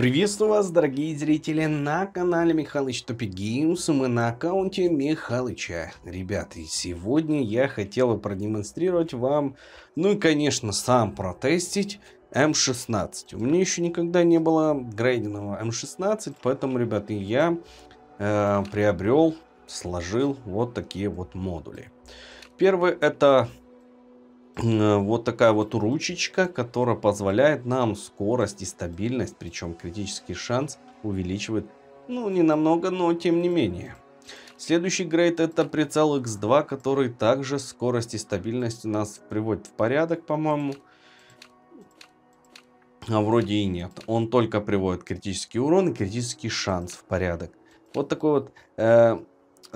Приветствую вас, дорогие зрители, на канале Михалыч В Топе Games, мы на аккаунте Михалыча. Ребята, и сегодня я хотел продемонстрировать вам, ну и конечно сам протестить М16. У меня еще никогда не было грейденного М16, поэтому, ребята, я приобрел, сложил вот такие вот модули. Первый это... вот такая вот ручечка, которая позволяет нам скорость и стабильность, причем критический шанс увеличивает, ну, не намного, но тем не менее. Следующий грейд это прицел X2, который также скорость и стабильность нас приводит в порядок, по-моему. А вроде и нет. Он только приводит критический урон и критический шанс в порядок. Вот такой вот...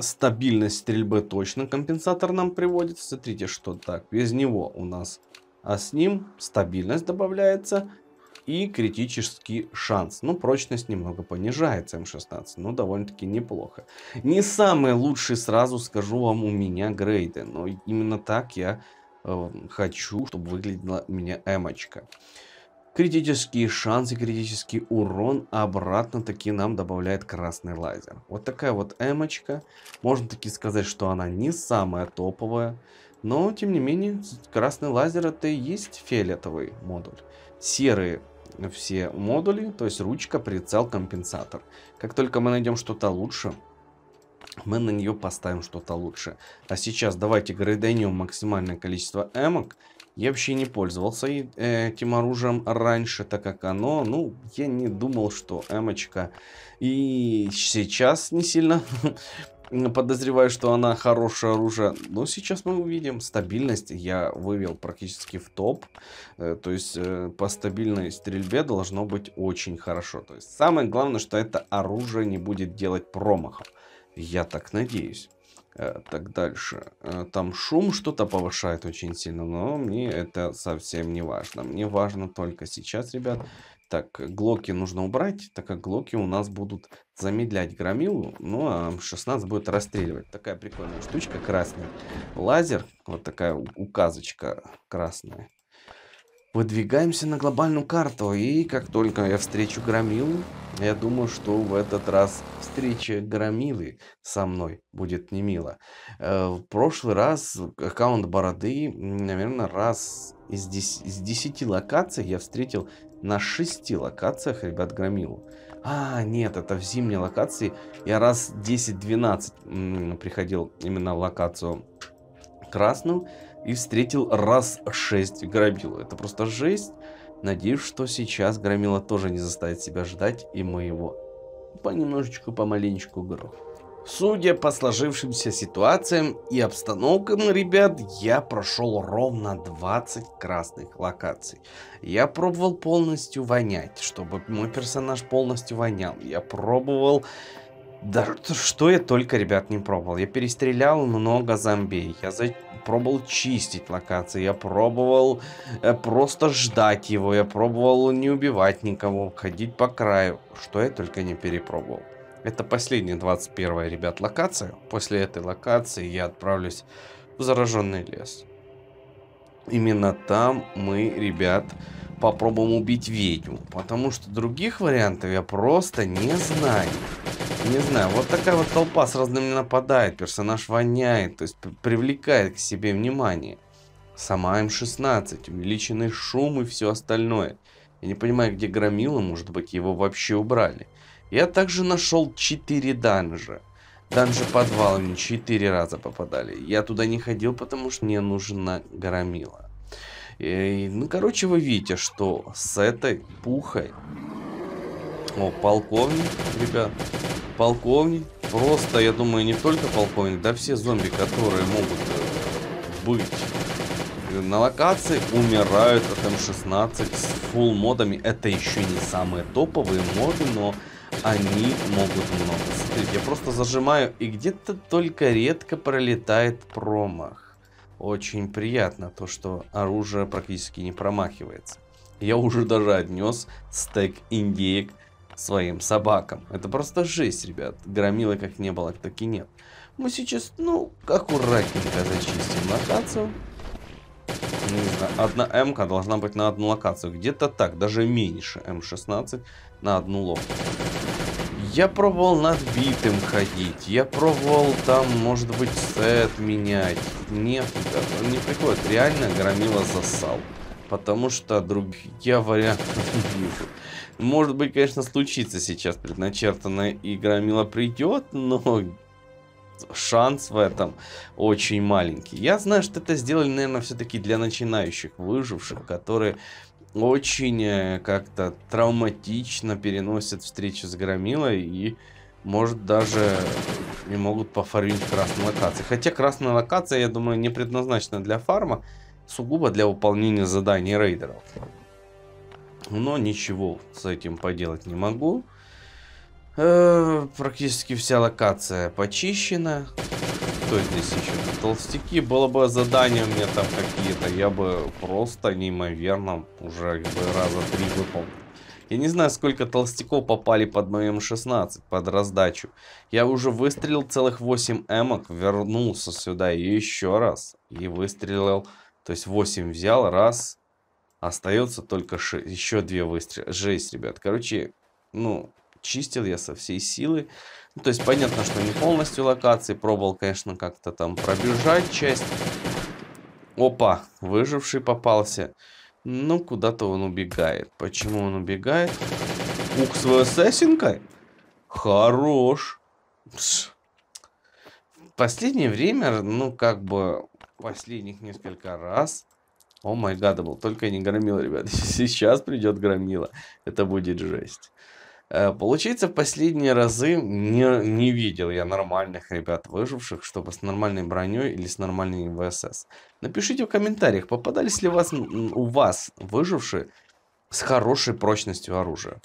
стабильность стрельбы точно компенсатор нам приводит. Смотрите, что так, без него у нас, а с ним стабильность добавляется и критический шанс. Ну, прочность немного понижается М16, но довольно-таки неплохо. Не самый лучший, сразу скажу вам, у меня грейды, но именно так я хочу, чтобы выглядела у меня эмочка. Критические шансы, критический урон, обратно таки нам добавляет красный лазер. Вот такая вот эмочка. Можно таки сказать, что она не самая топовая. Но, тем не менее, красный лазер это и есть фиолетовый модуль. Серые все модули, то есть ручка, прицел, компенсатор. Как только мы найдем что-то лучше, мы на нее поставим что-то лучше. А сейчас давайте грейданем максимальное количество эмок. Я вообще не пользовался этим оружием раньше, так как оно, ну, я не думал, что эмочка. И сейчас не сильно подозреваю, что она хорошее оружие. Но сейчас мы увидим. Стабильность я вывел практически в топ. То есть по стабильной стрельбе должно быть очень хорошо. То есть самое главное, что это оружие не будет делать промахов. Я так надеюсь. Так, дальше. Там шум что-то повышает очень сильно, но мне это совсем не важно. Мне важно только сейчас, ребят. Так, глоки нужно убрать, так как глоки у нас будут замедлять громилу. Ну, а М16 будет расстреливать. Такая прикольная штучка, красный лазер. Вот такая указочка красная. Выдвигаемся на глобальную карту. И как только я встречу громилу, я думаю, что в этот раз встреча громилы со мной будет немило. В прошлый раз аккаунт Бороды, наверное, раз из 10 локаций я встретил на 6 локациях, ребят, громилу. А, нет, это в зимней локации. Я раз 10-12 приходил именно в локацию красную. И встретил раз 6 громилу. Это просто жесть. Надеюсь, что сейчас громила тоже не заставит себя ждать. И мы его понемножечку, помаленечку грохнем. Судя по сложившимся ситуациям и обстановкам, ребят, я прошел ровно 20 красных локаций. Я пробовал полностью вонять, чтобы мой персонаж полностью вонял. Я пробовал... Да что я только, ребят, не пробовал. Я перестрелял много зомби. Я пробовал чистить локации. Я пробовал просто ждать его. Я пробовал не убивать никого. Ходить по краю. Что я только не перепробовал. Это последняя 21-я, ребят, локация. После этой локации я отправлюсь в зараженный лес. Именно там мы, ребят, попробуем убить ведьму. Потому что других вариантов я просто не знаю. Не знаю, вот такая вот толпа сразу на меня нападает, персонаж воняет, то есть привлекает к себе внимание. Сама М16, увеличенный шум и все остальное. Я не понимаю, где громила, может быть, его вообще убрали. Я также нашел 4 данжа. Данжи подвала мне 4 раза попадали. Я туда не ходил, потому что мне нужна громила. И, ну, короче, вы видите, что с этой пухой... О, полковник, ребят... Полковник, просто, я думаю, не только полковник, да все зомби, которые могут быть на локации, умирают от М16 с фулл модами. Это еще не самые топовые моды, но они могут много. Смотрите, я просто зажимаю, и где-то только редко пролетает промах. Очень приятно то, что оружие практически не промахивается. Я уже даже отнес стек индейк своим собакам. Это просто жесть, ребят. Громилы как не было, так и нет. Мы сейчас, ну, аккуратненько зачистим локацию. Одна М-ка должна быть на одну локацию. Где-то так, даже меньше М16 на одну локацию. Я пробовал над битым ходить. Я пробовал там, может быть, сет менять. Нет, не приходит. Реально Громила засал. Потому что других я вариантов не вижу. Может быть, конечно, случится сейчас предначертанное и Громила придет, но шанс в этом очень маленький. Я знаю, что это сделали, наверное, все-таки для начинающих выживших, которые очень как-то травматично переносят встречу с Громилой и, может, даже не могут пофармить красные локации. Хотя красная локация, я думаю, не предназначена для фарма, сугубо для выполнения заданий рейдеров. Но ничего с этим поделать не могу. Практически вся локация почищена. Что здесь еще? Толстяки. Было бы задание у меня там какие-то, я бы просто неимоверно уже раза 3 выполнил. Я не знаю, сколько толстяков попали под моим М16, под раздачу. Я уже выстрелил целых 8 эмок, вернулся сюда и еще раз. И выстрелил, то есть 8 взял, раз. Остается только 6, еще 2 выстрела. Жесть, ребят. Короче, ну, чистил я со всей силы. Ну, то есть понятно, что не полностью локации. Пробовал, конечно, как-то там пробежать часть. Опа, выживший попался. Ну, куда-то он убегает. Почему он убегает? Ух, с ВССинкой? Хорош. В последнее время, ну, как бы, последних несколько раз. О май гадабл, только не Громила, ребят. Сейчас придет Громила. Это будет жесть. Получается, в последние разы не видел я нормальных ребят выживших, чтобы с нормальной броней или с нормальной ВСС. Напишите в комментариях, попадались ли у вас выжившие с хорошей прочностью оружия.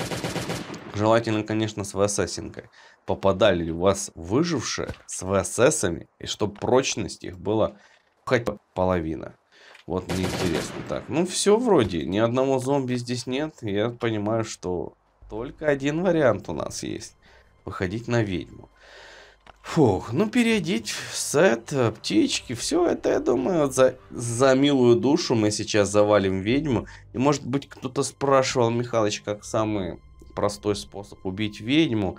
Желательно, конечно, с ВССинкой. Попадали ли у вас выжившие с ВССами, и чтобы прочность их была хоть половина. Вот мне интересно. Так, ну все вроде, ни одного зомби здесь нет. Я понимаю, что только один вариант у нас есть. Выходить на ведьму. Фух, ну переодеть в сет, птички, все это, я думаю, за милую душу мы сейчас завалим ведьму. И может быть, кто-то спрашивал, Михалыч, как самый простой способ убить ведьму.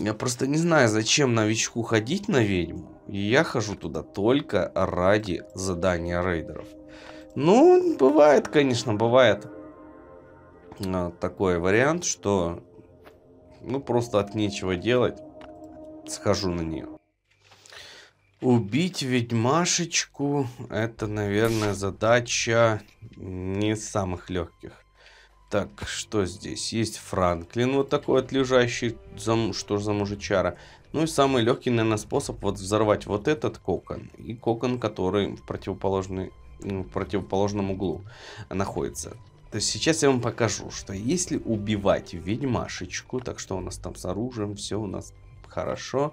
Я просто не знаю, зачем новичку ходить на ведьму. И я хожу туда только ради задания рейдеров. Ну, бывает, конечно, бывает такой вариант, что ну просто от нечего делать схожу на нее. Убить ведьмашечку — это, наверное, задача не из самых легких. Так, что здесь? Есть Франклин, вот такой вот лежащий, что же за мужичара. Ну и самый легкий, наверное, способ вот взорвать вот этот кокон и кокон, который в противоположном углу находится. То есть сейчас я вам покажу, что если убивать ведьмашечку, так что у нас там с оружием, все у нас хорошо.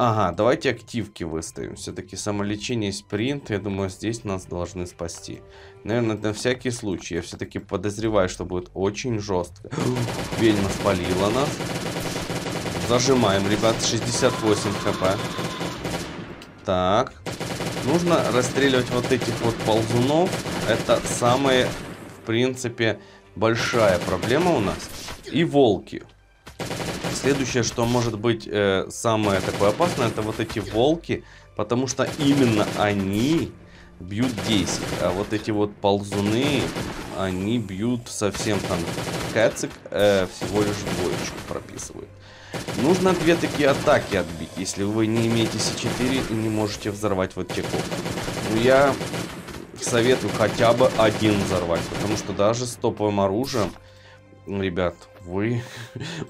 Ага, давайте активки выставим. Все-таки самолечение и спринт, я думаю, здесь нас должны спасти. Наверное, на всякий случай. Я все-таки подозреваю, что будет очень жестко. Ведьма спалила нас. Зажимаем, ребят, 68 хп. Так. Нужно расстреливать вот этих вот ползунов. Это самые... В принципе, большая проблема у нас. И волки. Следующее, что может быть самое такое опасное, это вот эти волки, потому что именно они бьют 10, а вот эти вот ползуны, они бьют совсем там кэцик, всего лишь двоечку прописывают. Нужно 2 такие атаки отбить, если вы не имеете C4 и не можете взорвать вот те копы. Ну, я советую хотя бы один взорвать, потому что даже с топовым оружием, ребят, вы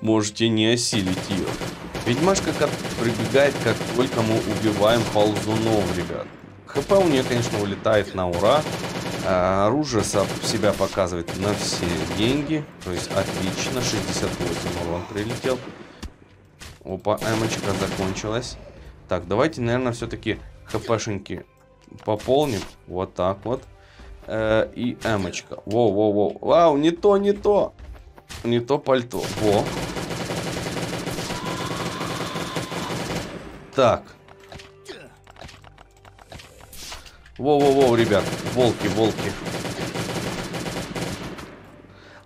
можете не осилить ее. Ведьмашка прибегает, как только мы убиваем ползунов, ребят. ХП у нее, конечно, улетает на ура. А оружие себя показывает на все деньги. То есть отлично. 68 урон прилетел. Опа, эмочка закончилась. Так, давайте, наверное, все-таки хпшеньки пополним. Вот так вот. И эмочка. Воу-воу-воу. Вау, не то, не то. Не то пальто. Во. Так. Воу-воу-воу, ребят. Волки, волки.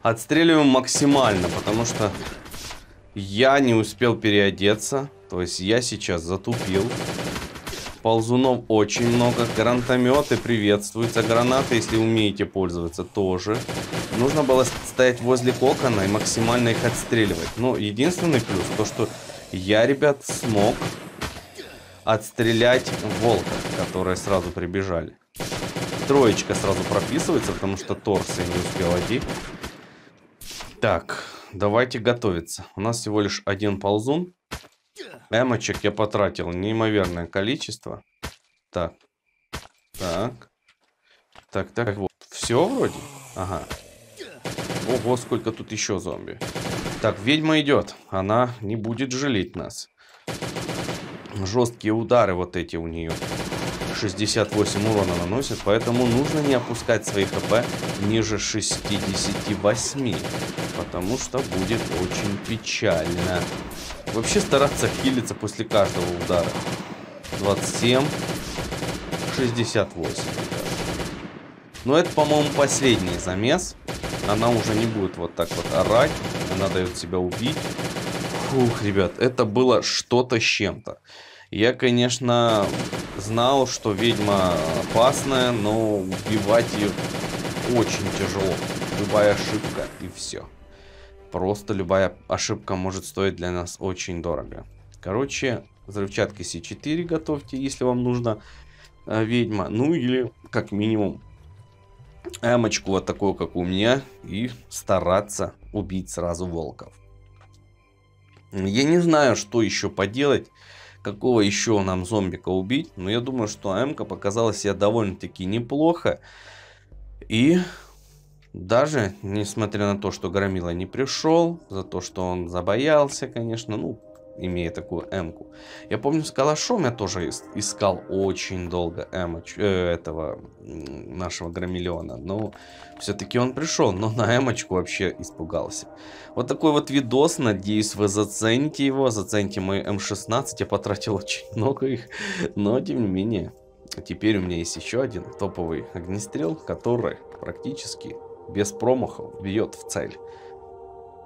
Отстреливаем максимально, потому что я не успел переодеться. То есть я сейчас затупил. Ползунов очень много. Гранатометы приветствуются. Гранаты, если умеете пользоваться, тоже. Нужно было стоять возле кокона и максимально их отстреливать. Но единственный плюс, то что я, ребят, смог отстрелять волков, которые сразу прибежали. Троечка сразу прописывается, потому что торсы не успел одеть. Так, давайте готовиться. У нас всего лишь один ползун. Эмочек я потратил неимоверное количество. Так. Так. Так, так. Вот. Все вроде? Ага. Ого, сколько тут еще зомби. Так, ведьма идет. Она не будет жалеть нас. Жесткие удары вот эти у нее. 68 урона наносит. Поэтому нужно не опускать свои хп ниже 68. Потому что будет очень печально. Вообще стараться хилиться после каждого удара. 27. 68. Но это, по-моему, последний замес. Она уже не будет вот так вот орать. Она дает себя убить. Фух, ребят, это было что-то с чем-то. Я, конечно, знал, что ведьма опасная, но убивать ее очень тяжело. Любая ошибка и все. Просто любая ошибка может стоить для нас очень дорого. Короче, взрывчатки C4 готовьте, если вам нужна ведьма. Ну или, как минимум, эмочку вот такую, как у меня. И стараться убить сразу волков. Я не знаю, что еще поделать. Какого еще нам зомбика убить. Но я думаю, что эмка показала себя довольно-таки неплохо. И... даже несмотря на то, что Громила не пришел, за то, что он забоялся, конечно, ну, имея такую эмку. Я помню, с Калашом я тоже искал очень долго этого нашего Громилиона. Но все-таки он пришел, но на эмочку вообще испугался. Вот такой вот видос, надеюсь, вы зацените его, зацените мою М16. Я потратил очень много их, но тем не менее. Теперь у меня есть еще один топовый огнестрел, который практически... без промахов бьет в цель.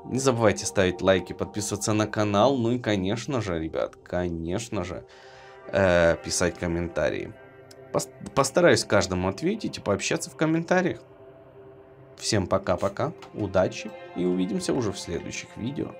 Не забывайте ставить лайки, подписываться на канал. Ну и, конечно же, ребят, конечно же, писать комментарии. Постараюсь каждому ответить и пообщаться в комментариях. Всем пока-пока, удачи и увидимся уже в следующих видео.